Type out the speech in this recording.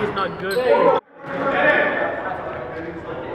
He's not good.